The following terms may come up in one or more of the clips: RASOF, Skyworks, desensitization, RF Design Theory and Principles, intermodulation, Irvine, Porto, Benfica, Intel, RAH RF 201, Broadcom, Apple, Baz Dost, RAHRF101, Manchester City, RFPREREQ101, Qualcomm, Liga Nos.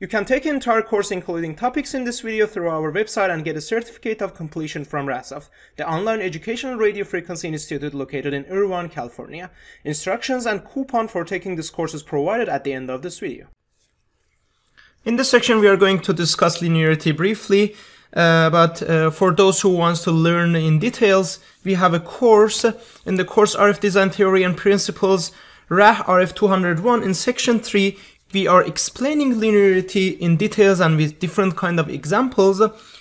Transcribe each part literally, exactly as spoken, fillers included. You can take an entire course including topics in this video through our website and get a certificate of completion from Rahsoft, the online educational radio frequency institute located in Irvine, California. Instructions and coupon for taking this course is provided at the end of this video. In this section, we are going to discuss linearity briefly, uh, but uh, for those who want to learn in details, we have a course. In the course R F Design Theory and Principles, R A H R F two oh one, in section three, we are explaining linearity in details and with different kind of examples.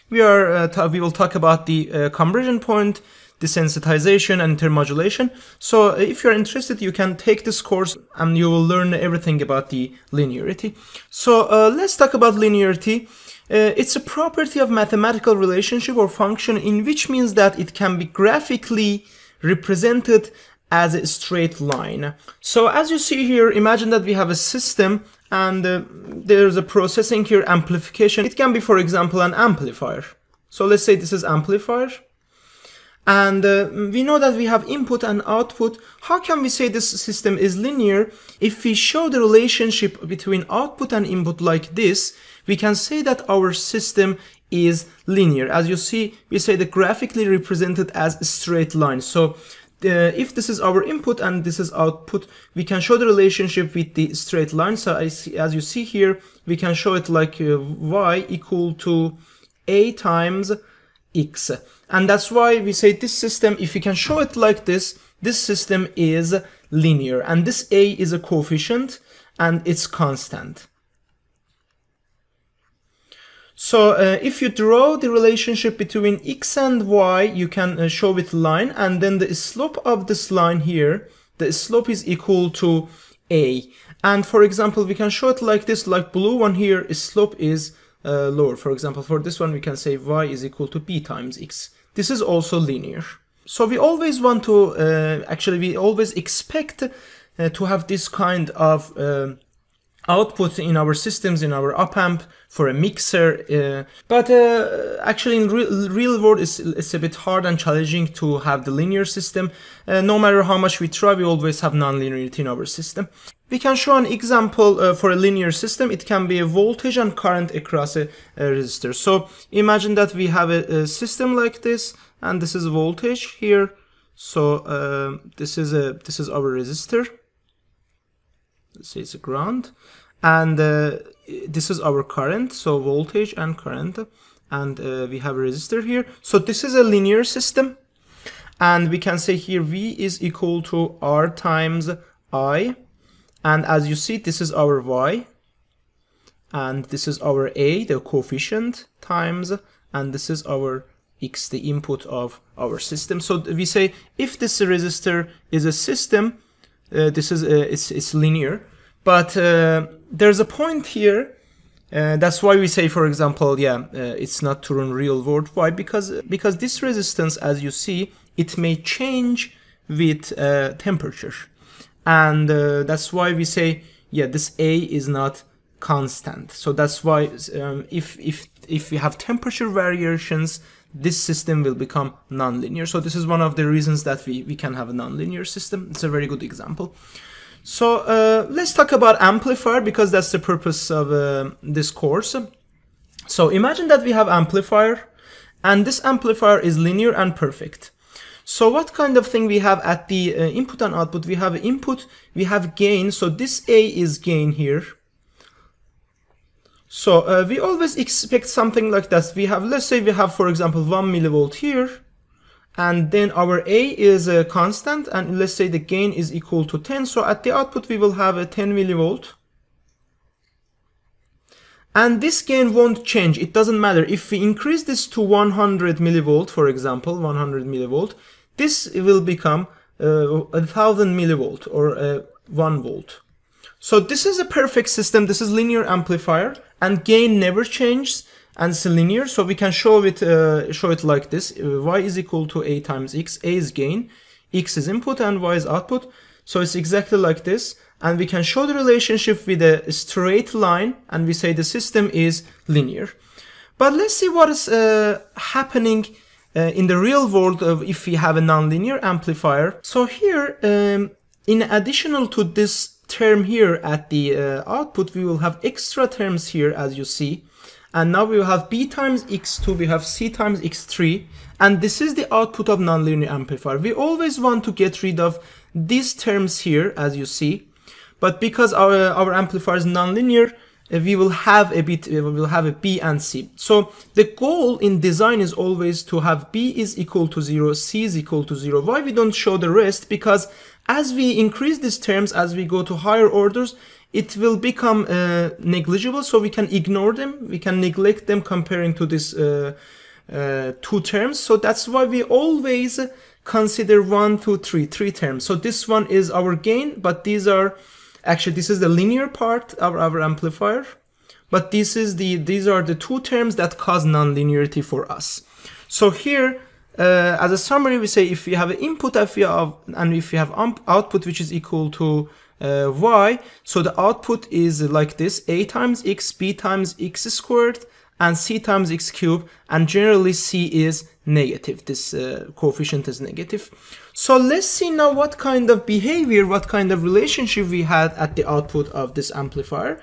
We are uh, we will talk about the uh, conversion point, desensitization, and intermodulation. So if you're interested, you can take this course and you will learn everything about the linearity. So uh, let's talk about linearity. Uh, it's a property of mathematical relationship or function, in which means that it can be graphically represented as a straight line. So as you see here, imagine that we have a system and uh, there's a processing here, amplification. It can be, for example, an amplifier. So let's say this is amplifier. And uh, we know that we have input and output. How can we say this system is linear? If we show the relationship between output and input like this, we can say that our system is linear. As you see, we say that graphically represented as a straight line. So Uh, if this is our input and this is output, we can show the relationship with the straight line. So I see, as you see here, we can show it like uh, y equal to a times x. And that's why we say this system, if we can show it like this, this system is linear. And this a is a coefficient and it's constant. So uh, if you draw the relationship between x and y, you can uh, show with line, and then the slope of this line here, the slope is equal to a. And for example, we can show it like this, like blue one here, slope is uh, lower. For example, for this one, we can say y is equal to b times x. This is also linear. So we always want to, uh, actually, we always expect uh, to have this kind of uh, output in our systems, in our op-amp, for a mixer, uh, but uh, actually in real, real world it's, it's a bit hard and challenging to have the linear system. Uh, no matter how much we try, we always have non-linearity in our system. We can show an example uh, for a linear system. It can be a voltage and current across a, a resistor. So imagine that we have a, a system like this, and this is voltage here. So uh, this is a this is our resistor. Let's say it's a ground, and uh, this is our current, so voltage and current, and uh, we have a resistor here. So this is a linear system, and we can say here V is equal to R times I, and as you see, this is our Y, and this is our A, the coefficient, times, and this is our X, the input of our system. So we say if this resistor is a system, Uh, this is uh, it's, it's linear, but uh, there's a point here. Uh, that's why we say, for example, yeah, uh, it's not true in real world. Why? Because because this resistance, as you see, it may change with uh, temperature, and uh, that's why we say, yeah, this A is not constant. So that's why um, if if if we have temperature variations, this system will become nonlinear. So this is one of the reasons that we, we can have a nonlinear system. It's a very good example. So uh, let's talk about amplifier, because that's the purpose of uh, this course. So imagine that we have amplifier, and this amplifier is linear and perfect. So what kind of thing we have at the uh, input and output? We have input, we have gain. So this A is gain here. So uh, we always expect something like that. We have, let's say we have, for example, one millivolt here, and then our A is a constant, and let's say the gain is equal to ten. So at the output, we will have a ten millivolt. And this gain won't change. It doesn't matter. If we increase this to one hundred millivolt, for example, one hundred millivolt, this will become uh, one thousand millivolt or uh, one volt. So this is a perfect system. This is linear amplifier, and gain never changes, and it's linear. So we can show it uh, show it like this: y is equal to a times x. A is gain, x is input, and y is output. So it's exactly like this, and we can show the relationship with a straight line, and we say the system is linear. But let's see what is uh, happening uh, in the real world of if we have a nonlinear amplifier. So here, um, in addition to this term here at the uh, output, we will have extra terms here, as you see. And now we will have B times X two, we have C times X three, and this is the output of nonlinear amplifier. We always want to get rid of these terms here, as you see, but because our, our amplifier is nonlinear, we will have a bit, we will have a B and C. So the goal in design is always to have B is equal to zero, C is equal to zero. Why we don't show the rest? Because as we increase these terms, as we go to higher orders, it will become uh, negligible, so we can ignore them, we can neglect them comparing to these uh, uh, two terms. So that's why we always consider one, two, three, three terms. So this one is our gain, but these are, actually this is the linear part of our amplifier, but this is the, these are the two terms that cause nonlinearity for us. So here, uh, as a summary, we say if we have an input if we have, and if we have output which is equal to Uh, y, so the output is like this: a times x, b times x squared, and c times x cubed, and generally c is negative, this uh, coefficient is negative. So let's see now what kind of behavior, what kind of relationship we had at the output of this amplifier.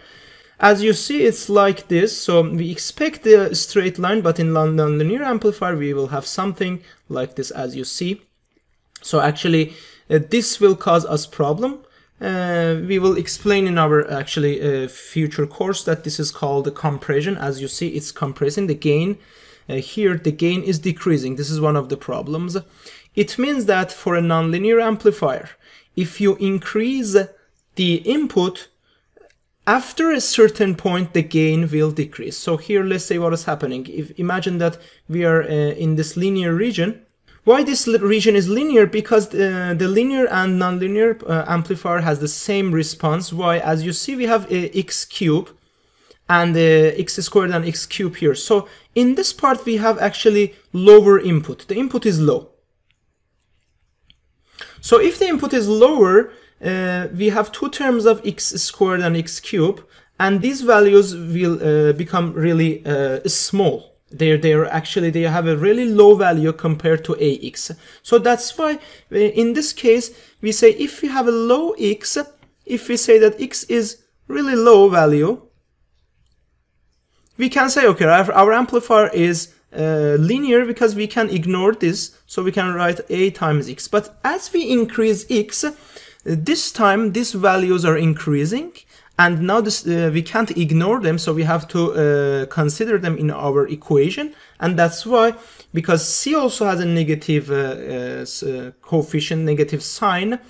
As you see, it's like this. So we expect the straight line, but in nonlinear amplifier we will have something like this, as you see. So actually uh, this will cause us problem. Uh, we will explain in our actually uh, future course that this is called the compression. As you see, it's compressing the gain. Uh, here the gain is decreasing. This is one of the problems. It means that for a nonlinear amplifier, if you increase the input, after a certain point the gain will decrease. So here, let's say what is happening. If imagine that we are uh, in this linear region. Why this region is linear? Because uh, the linear and nonlinear uh, amplifier has the same response. Why? As you see, we have uh, x cube and uh, x squared and x cube here. So in this part, we have actually lower input. The input is low. So if the input is lower, uh, we have two terms of x squared and x cube, and these values will uh, become really uh, small. They're, they're actually, they have a really low value compared to A X. So that's why in this case, we say if we have a low X, if we say that X is really low value, we can say, okay, our, our amplifier is uh, linear because we can ignore this. So we can write A times X. But as we increase X, this time these values are increasing. And now this, uh, we can't ignore them, so we have to uh, consider them in our equation. And that's why, because C also has a negative uh, uh, coefficient, negative sign,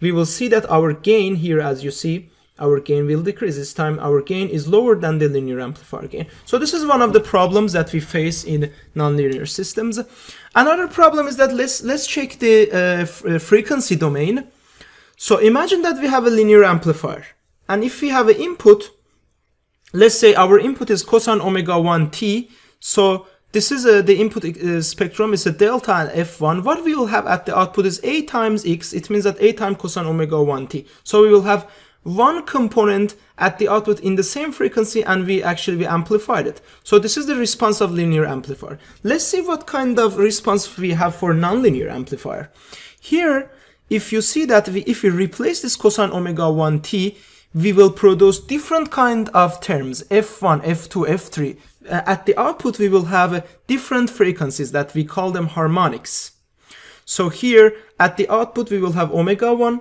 we will see that our gain here, as you see, our gain will decrease. This time our gain is lower than the linear amplifier gain. So this is one of the problems that we face in nonlinear systems. Another problem is that let's, let's check the uh, fr frequency domain. So imagine that we have a linear amplifier. And if we have an input, let's say our input is cosine omega one t. So this is a, the input uh, spectrum is a delta and f one. What we will have at the output is a times x. It means that a times cosine omega one t. So we will have one component at the output in the same frequency, and we actually we amplified it. So this is the response of linear amplifier. Let's see what kind of response we have for nonlinear amplifier. Here, if you see that we, if we replace this cosine omega one t, we will produce different kind of terms, f one, f two, f three. Uh, at the output, we will have uh, different frequencies that we call them harmonics. So here, at the output, we will have omega one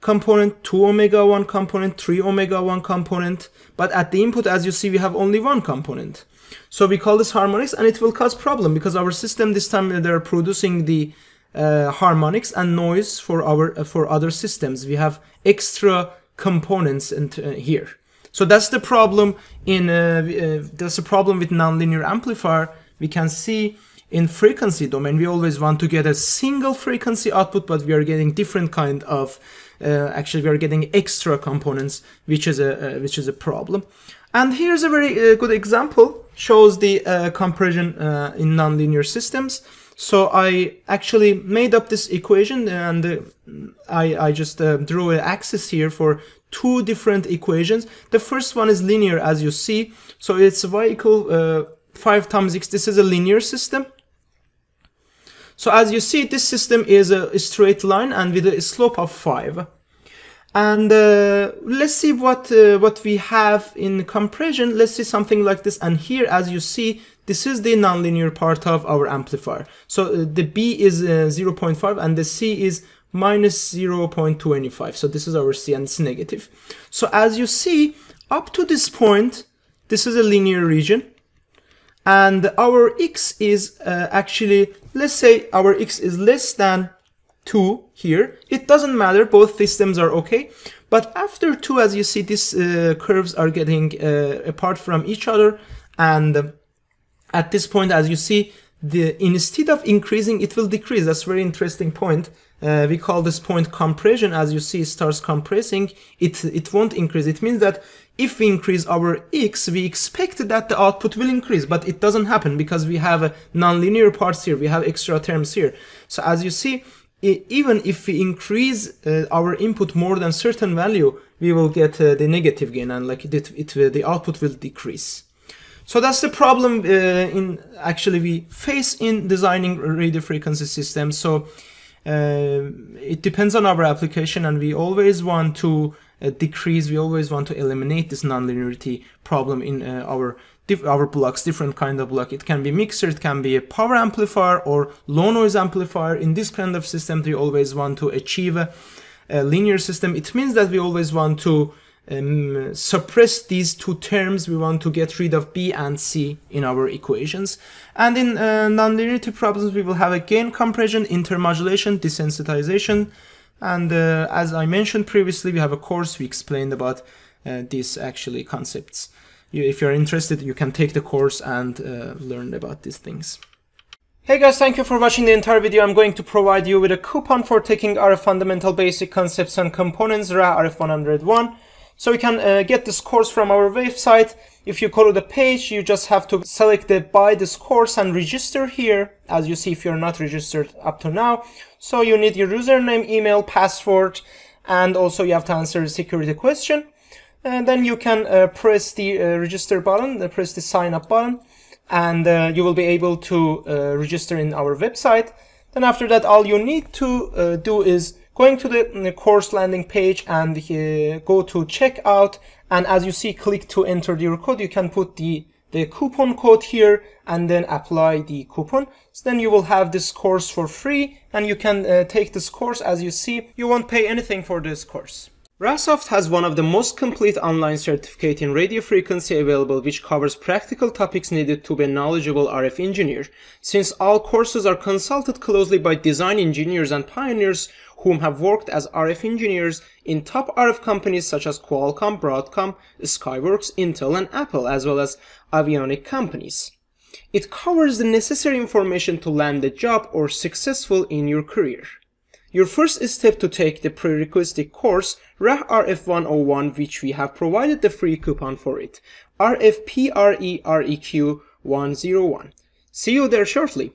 component, two omega one component, three omega one component. But at the input, as you see, we have only one component. So we call this harmonics, and it will cause problem because our system this time, they're producing the uh, harmonics and noise for, our, uh, for other systems. We have extra components and uh, here. So that's the problem in uh, uh, that's the problem with nonlinear amplifier. We can see in frequency domain we always want to get a single frequency output, but we are getting different kind of uh, actually we are getting extra components, which is a uh, which is a problem. And here's a very uh, good example, shows the uh, compression uh, in nonlinear systems. So I actually made up this equation, and uh, I, I just uh, drew an axis here for two different equations. The first one is linear, as you see. So it's y equal uh, five times x. This is a linear system. So as you see, this system is a straight line and with a slope of five. And uh, let's see what uh, what we have in compression. Let's see something like this. And here, as you see, this is the nonlinear part of our amplifier. So uh, the B is uh, zero point five and the C is minus zero point two five. So this is our C and it's negative. So as you see, up to this point, this is a linear region. And our X is uh, actually, let's say our X is less than two here. It doesn't matter, both systems are okay. But after two, as you see, these uh, curves are getting uh, apart from each other. And at this point, as you see, the instead of increasing, it will decrease. That's a very interesting point. Uh, we call this point compression. As you see, it starts compressing. It, it won't increase. It means that if we increase our X, we expect that the output will increase, but it doesn't happen because we have a nonlinear parts here. We have extra terms here. So as you see, even if we increase uh, our input more than certain value, we will get uh, the negative gain, and like it, it, it, the output will decrease. So that's the problem uh, in actually we face in designing radio frequency systems. So uh, it depends on our application, and we always want to uh, decrease. We always want to eliminate this nonlinearity problem in uh, our our blocks, different kind of block. It can be mixer, it can be a power amplifier or low noise amplifier. In this kind of system, we always want to achieve a, a linear system. It means that we always want to um, suppress these two terms. We want to get rid of B and C in our equations. And in uh, nonlinearity problems, we will have again compression, intermodulation, desensitization. And uh, as I mentioned previously, we have a course we explained about uh, these actually concepts. If you're interested, you can take the course and uh, learn about these things. Hey guys, thank you for watching the entire video. I'm going to provide you with a coupon for taking R F Fundamental Basic Concepts and Components, R A H R F one oh one. So you can uh, get this course from our website. If you go to the page, you just have to select the buy this course and register here. As you see, if you're not registered up to now. So you need your username, email, password, and also you have to answer a security question. And then you can uh, press the uh, register button, uh, press the sign up button, and uh, you will be able to uh, register in our website. Then after that, all you need to uh, do is going to the course landing page and uh, go to checkout. And as you see, click to enter your code. You can put the, the coupon code here and then apply the coupon. So then you will have this course for free, and you can uh, take this course. As you see, you won't pay anything for this course. Rahsoft has one of the most complete online certificate in radio frequency available, which covers practical topics needed to be a knowledgeable R F engineer. Since all courses are consulted closely by design engineers and pioneers whom have worked as R F engineers in top R F companies such as Qualcomm, Broadcom, Skyworks, Intel and Apple, as well as avionic companies. It covers the necessary information to land a job or successful in your career. Your first step to take the prerequisite course, R A H R F one oh one, which we have provided the free coupon for it, R F P R E R E Q one oh one. See you there shortly.